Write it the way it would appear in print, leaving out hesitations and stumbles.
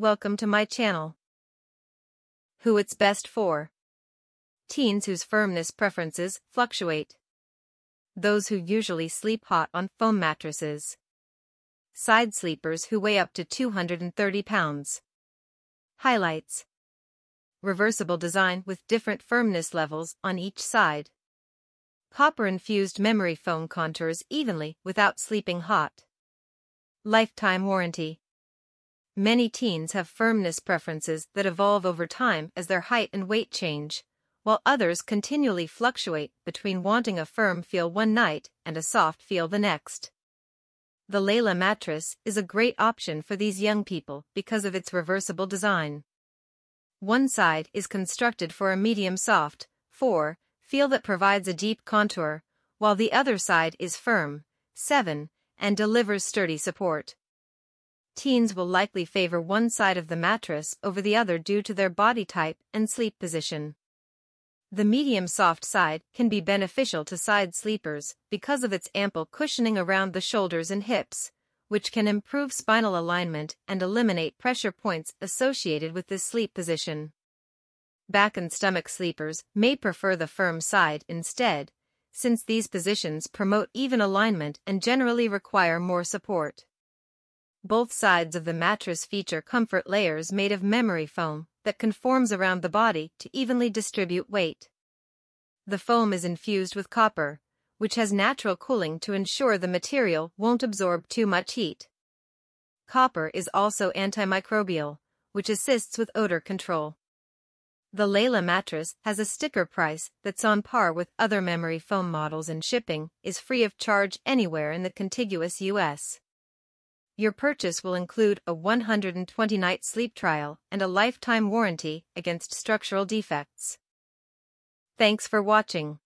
Welcome to my channel. Who it's best for. Teens whose firmness preferences fluctuate. Those who usually sleep hot on foam mattresses. Side sleepers who weigh up to 230 pounds. Highlights. Reversible design with different firmness levels on each side. Copper-infused memory foam contours evenly without sleeping hot. Lifetime warranty. Many teens have firmness preferences that evolve over time as their height and weight change, while others continually fluctuate between wanting a firm feel one night and a soft feel the next. The Layla mattress is a great option for these young people because of its reversible design. One side is constructed for a medium soft, 4, feel that provides a deep contour, while the other side is firm, 7, and delivers sturdy support. Teens will likely favor one side of the mattress over the other due to their body type and sleep position. The medium soft side can be beneficial to side sleepers because of its ample cushioning around the shoulders and hips, which can improve spinal alignment and eliminate pressure points associated with this sleep position. Back and stomach sleepers may prefer the firm side instead, since these positions promote even alignment and generally require more support. Both sides of the mattress feature comfort layers made of memory foam that conforms around the body to evenly distribute weight. The foam is infused with copper, which has natural cooling to ensure the material won't absorb too much heat. Copper is also antimicrobial, which assists with odor control. The Layla mattress has a sticker price that's on par with other memory foam models, and shipping is free of charge anywhere in the contiguous U.S. Your purchase will include a 120-night sleep trial and a lifetime warranty against structural defects. Thanks for watching.